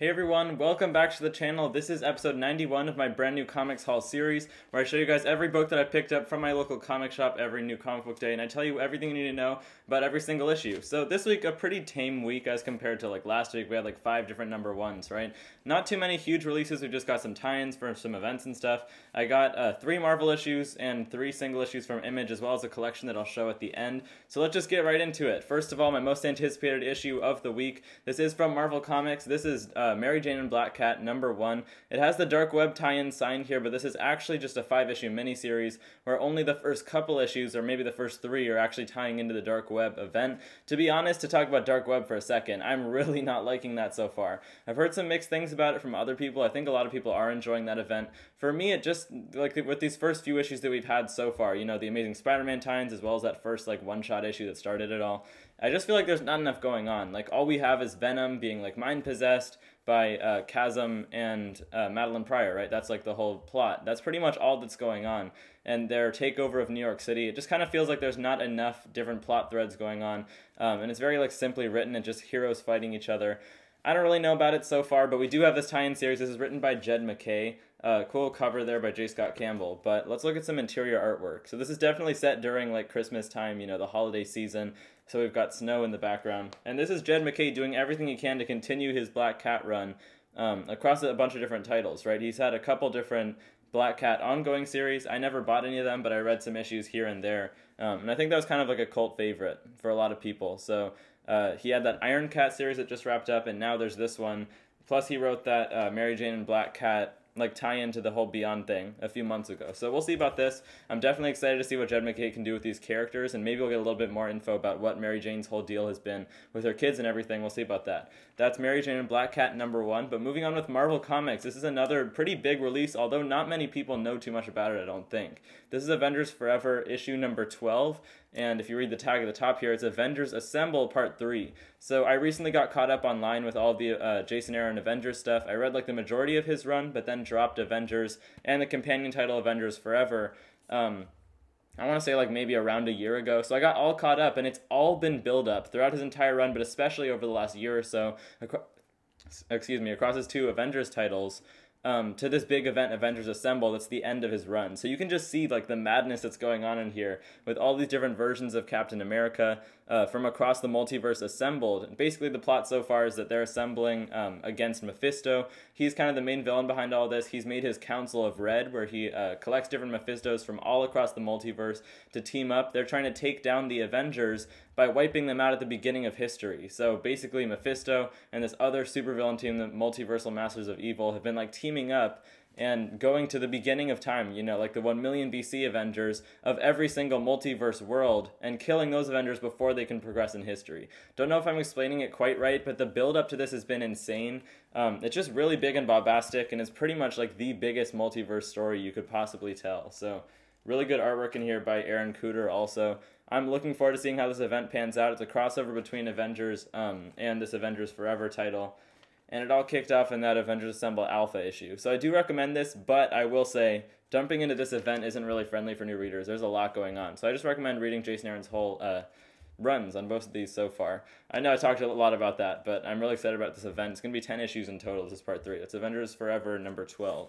Hey everyone, welcome back to the channel. This is episode 91 of my brand new Comics Haul series, where I show you guys every book that I picked up from my local comic shop every new comic book day, and I tell you everything you need to know about every single issue. So this week, a pretty tame week as compared to like last week. We had like 5 different #1s, right? Not too many huge releases. We just got some tie-ins for some events and stuff. I got 3 Marvel issues and 3 single issues from Image, as well as a collection that I'll show at the end. So let's just get right into it. First of all, my most anticipated issue of the week. This is from Marvel Comics. This is Mary Jane and Black Cat, #1. It has the Dark Web tie-in sign here, but this is actually just a 5-issue miniseries where only the first couple issues, or maybe the first 3, are actually tying into the Dark Web event. To be honest, to talk about Dark Web for a second, I'm really not liking that so far. I've heard some mixed things about it from other people. I think a lot of people are enjoying that event. For me, it just, like with these first few issues that we've had so far, you know, the Amazing Spider-Man tie-ins as well as that first like one-shot issue that started it all, I just feel like there's not enough going on. Like, all we have is Venom being like mind-possessed by Chasm and Madeline Pryor, right? That's like the whole plot. That's pretty much all that's going on. And their takeover of New York City, it just kind of feels like there's not enough different plot threads going on. And it's very like simply written and just heroes fighting each other. I don't really know about it so far, but we do have this tie-in series. This is written by Jed McKay. Cool cover there by J. Scott Campbell, but let's look at some interior artwork. So this is definitely set during like Christmas time, you know, the holiday season. So we've got snow in the background. And this is Jed McKay doing everything he can to continue his Black Cat run across a bunch of different titles, right? He's had a couple different Black Cat ongoing series. I never bought any of them, but I read some issues here and there. And I think that was kind of like a cult favorite for a lot of people. So he had that Iron Cat series that just wrapped up, and now there's this one. Plus he wrote that Mary Jane and Black Cat like tie into the whole Beyond thing a few months ago. So we'll see about this. I'm definitely excited to see what Jed McKay can do with these characters, and maybe we'll get a little bit more info about what Mary Jane's whole deal has been with her kids and everything. We'll see about that. That's Mary Jane and Black Cat #1. But moving on with Marvel Comics, this is another pretty big release, although not many people know too much about it, I don't think. This is Avengers Forever issue #12. And if you read the tag at the top here, it's Avengers Assemble Part 3. So I recently got caught up online with all the Jason Aaron Avengers stuff. I read like the majority of his run, but then dropped Avengers and the companion title Avengers Forever. I want to say like maybe around a year ago. So I got all caught up, and it's all been build up throughout his entire run, but especially over the last year or so, across his 2 Avengers titles. To this big event, Avengers Assemble, that's the end of his run. So you can just see like the madness that's going on in here with all these different versions of Captain America from across the multiverse assembled. And basically the plot so far is that they're assembling against Mephisto. He's kind of the main villain behind all this. He's made his Council of Red, where he collects different Mephistos from all across the multiverse to team up. They're trying to take down the Avengers by wiping them out at the beginning of history. So basically Mephisto and this other supervillain team, the Multiversal Masters of Evil, have been like teaming up and going to the beginning of time, you know, like the 1 million BC Avengers of every single multiverse world, and killing those Avengers before they can progress in history. Don't know if I'm explaining it quite right, but the build up to this has been insane. It's just really big and bombastic, and it's pretty much like the biggest multiverse story you could possibly tell. So really good artwork in here by Aaron Cooter also. I'm looking forward to seeing how this event pans out. It's a crossover between Avengers and this Avengers Forever title. And it all kicked off in that Avengers Assemble Alpha issue. So I do recommend this, but I will say, dumping into this event isn't really friendly for new readers. There's a lot going on. So I just recommend reading Jason Aaron's whole runs on both of these so far. I know I talked a lot about that, but I'm really excited about this event. It's going to be 10 issues in total. This is part 3. It's Avengers Forever #12.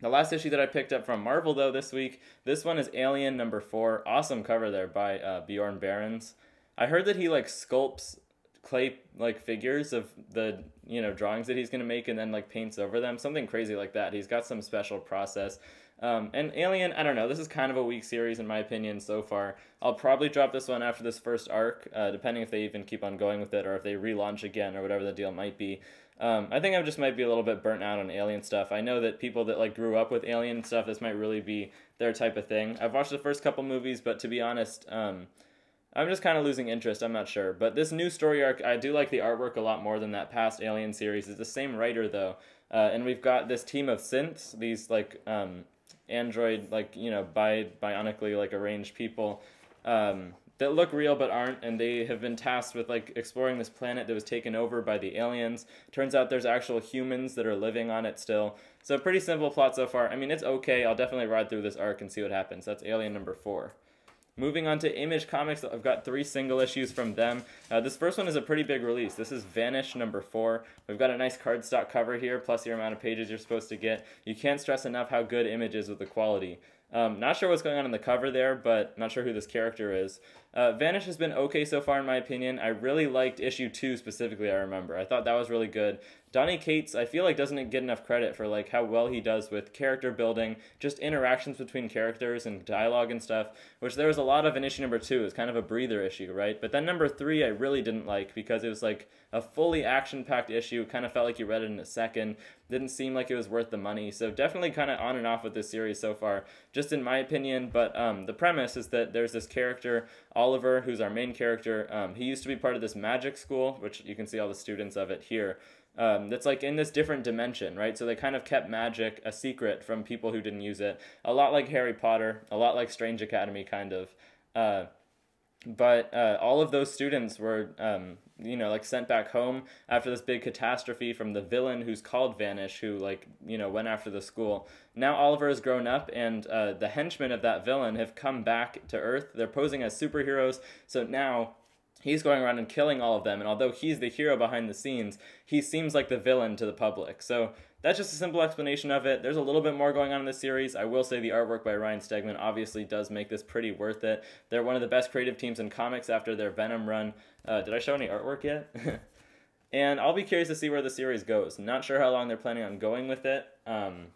The last issue that I picked up from Marvel, though, this week, this one is Alien #4. Awesome cover there by Bjorn Behrens. I heard that he, like, sculpts clay, like, figures of the, you know, drawings that he's going to make and then, like, paints over them. Something crazy like that. He's got some special process. And Alien, I don't know, this is kind of a weak series in my opinion so far. I'll probably drop this one after this first arc, depending if they even keep on going with it or if they relaunch again or whatever the deal might be. I think I just might be a little bit burnt out on Alien stuff. I know that people that like grew up with Alien and stuff, this might really be their type of thing. I've watched the first couple movies, but to be honest, I'm just kind of losing interest, I'm not sure. But this new story arc, I do like the artwork a lot more than that past Alien series. It's the same writer though, and we've got this team of synths, these like android, like, you know, bionically like arranged people that look real but aren't, and they have been tasked with like exploring this planet that was taken over by the aliens. Turns out there's actual humans that are living on it still. So pretty simple plot so far. I mean, it's okay. I'll definitely ride through this arc and see what happens. That's Alien #4. Moving on to Image Comics, I've got 3 single issues from them. This first one is a pretty big release. This is Vanish #4. We've got a nice cardstock cover here, plus your amount of pages you're supposed to get. You can't stress enough how good Image is with the quality. Not sure what's going on in the cover there, but not sure who this character is. Vanish has been okay so far in my opinion. I really liked issue 2 specifically, I remember. I thought that was really good. Donnie Cates, I feel like, doesn't get enough credit for like how well he does with character building, just interactions between characters and dialogue and stuff, which there was a lot of in issue #2. It was kind of a breather issue, right? But then #3 I really didn't like because it was like a fully action-packed issue. It kind of felt like you read it in a second. Didn't seem like it was worth the money. So definitely kind of on and off with this series so far, just in my opinion. But the premise is that there's this character, Oliver, who's our main character. He used to be part of this magic school, which you can see all the students of it here. That's like in this different dimension, right? So they kind of kept magic a secret from people who didn't use it. A lot like Harry Potter, a lot like Strange Academy, kind of. But all of those students were, you know, like sent back home after this big catastrophe from the villain who's called Vanish, who like, you know, went after the school. Now Oliver has grown up, and the henchmen of that villain have come back to Earth. They're posing as superheroes, so now he's going around and killing all of them, and although he's the hero behind the scenes, he seems like the villain to the public. So that's just a simple explanation of it. There's a little bit more going on in this series. I will say the artwork by Ryan Stegman obviously does make this pretty worth it. They're one of the best creative teams in comics after their Venom run. Did I show any artwork yet? And I'll be curious to see where the series goes. Not sure how long they're planning on going with it. And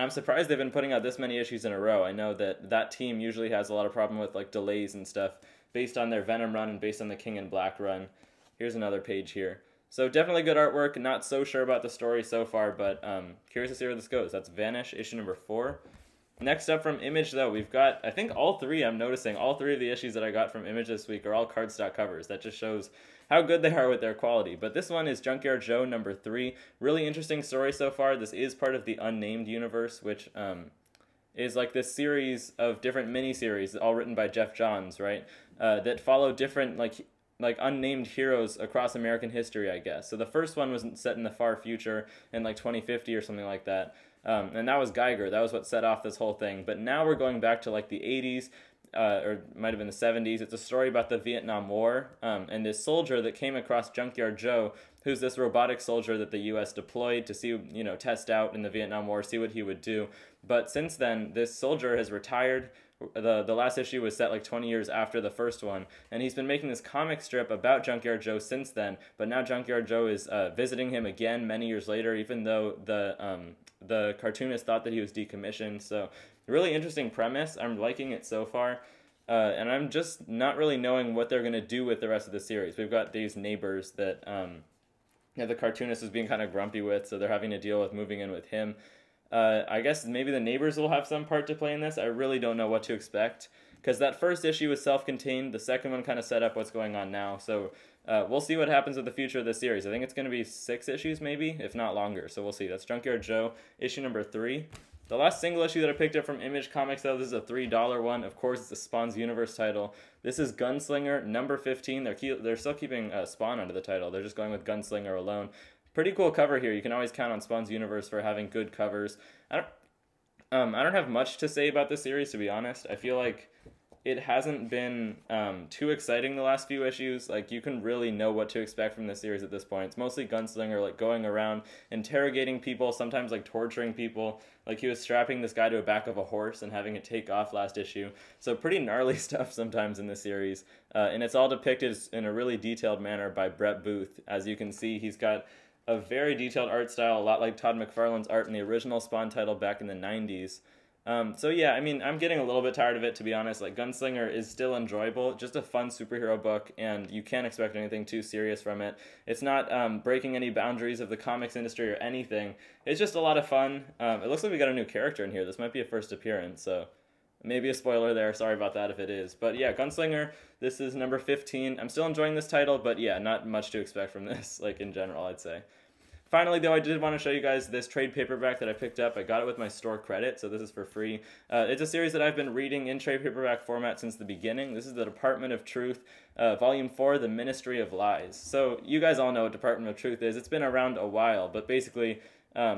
I'm surprised they've been putting out this many issues in a row. I know that that team usually has a lot of problem with like delays and stuff, based on their Venom run and based on the King in Black run. Here's another page here. So definitely good artwork. Not so sure about the story so far, but curious to see where this goes. That's Vanish, issue #4. Next up from Image, though, we've got, I think all three, I'm noticing, all three of the issues that I got from Image this week are all cardstock covers. That just shows how good they are with their quality. But this one is Junkyard Joe #3. Really interesting story so far. This is part of the Unnamed universe, which is like this series of different miniseries, all written by Geoff Johns, right? That follow different like unnamed heroes across American history, I guess. So the first one was set in the far future, in like 2050 or something like that, and that was Geiger. That was what set off this whole thing. But now we're going back to like the 80s. Or might have been the 70s. It's a story about the Vietnam War and this soldier that came across Junkyard Joe, who's this robotic soldier that the U.S. deployed to see, you know, test out in the Vietnam War, see what he would do. But since then, this soldier has retired. The last issue was set like 20 years after the first one, and he's been making this comic strip about Junkyard Joe since then. But now Junkyard Joe is visiting him again many years later, even though the cartoonist thought that he was decommissioned. So really interesting premise. I'm liking it so far, and I'm just not really knowing what they're going to do with the rest of the series. We've got these neighbors that you know, the cartoonist is being kind of grumpy with, so they're having to deal with moving in with him. I guess maybe the neighbors will have some part to play in this. I really don't know what to expect, because that first issue was self-contained. The second one kind of set up what's going on now, so we'll see what happens with the future of this series. I think it's going to be 6 issues maybe, if not longer, so we'll see. That's Junkyard Joe, issue #3. The last single issue that I picked up from Image Comics, though, this is a $3 one. Of course, it's a Spawn's Universe title. This is Gunslinger, #15. They're still keeping Spawn under the title. They're just going with Gunslinger alone. Pretty cool cover here. You can always count on Spawn's Universe for having good covers. I don't have much to say about this series, to be honest. I feel like it hasn't been too exciting the last few issues. Like, you can really know what to expect from this series at this point. It's mostly Gunslinger, like, going around interrogating people, sometimes, like, torturing people. Like, he was strapping this guy to the back of a horse and having it take off last issue. So pretty gnarly stuff sometimes in this series. And it's all depicted in a really detailed manner by Brett Booth. As you can see, he's got a very detailed art style, a lot like Todd McFarlane's art in the original Spawn title back in the 90s. So yeah, I mean, I'm getting a little bit tired of it, to be honest. Like, Gunslinger is still enjoyable, just a fun superhero book, and you can't expect anything too serious from it. It's not breaking any boundaries of the comics industry or anything. It's just a lot of fun. It looks like we got a new character in here. This might be a first appearance, so maybe a spoiler there. Sorry about that if it is. But yeah, Gunslinger, this is #15. I'm still enjoying this title, but yeah, not much to expect from this, like, in general, I'd say. Finally, though, I did want to show you guys this trade paperback that I picked up. I got it with my store credit, so this is for free. It's a series that I've been reading in trade paperback format since the beginning. This is the Department of Truth, Volume 4, The Ministry of Lies. So you guys all know what Department of Truth is. It's been around a while, but basically,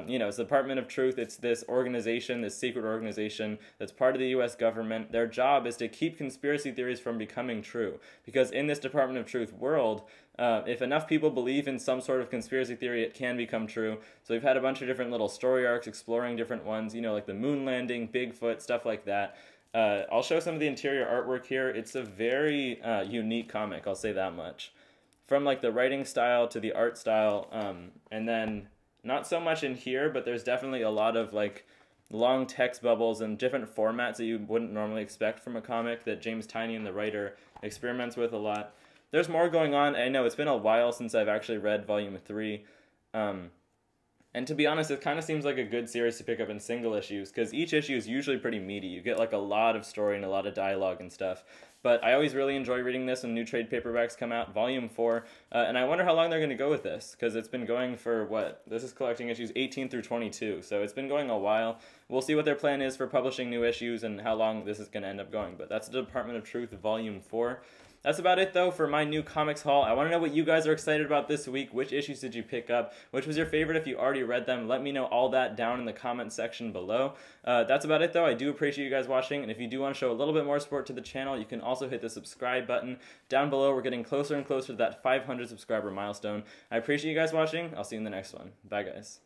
you know, it's the Department of Truth. It's this organization, this secret organization that's part of the U.S. government. Their job is to keep conspiracy theories from becoming true, because in this Department of Truth world, if enough people believe in some sort of conspiracy theory, it can become true. So we've had a bunch of different little story arcs exploring different ones, you know, like the moon landing, Bigfoot, stuff like that. I'll show some of the interior artwork here. It's a very unique comic, I'll say that much. From like the writing style to the art style, and then not so much in here, but there's definitely a lot of like long text bubbles and different formats that you wouldn't normally expect from a comic that James Tynion, the writer, experiments with a lot. There's more going on. I know it's been a while since I've actually read Volume 3. And to be honest, it kind of seems like a good series to pick up in single issues, because each issue is usually pretty meaty. You get like a lot of story and a lot of dialogue and stuff. But I always really enjoy reading this when new trade paperbacks come out, Volume 4. And I wonder how long they're going to go with this, because it's been going for, what? This is collecting issues 18 through 22, so it's been going a while. We'll see what their plan is for publishing new issues and how long this is going to end up going. But that's the Department of Truth, Volume 4. That's about it, though, for my new comics haul. I want to know what you guys are excited about this week. Which issues did you pick up? Which was your favorite if you already read them? Let me know all that down in the comments section below. That's about it, though. I do appreciate you guys watching, and if you do want to show a little bit more support to the channel, you can also hit the subscribe button down below. We're getting closer and closer to that 500 subscriber milestone. I appreciate you guys watching. I'll see you in the next one. Bye, guys.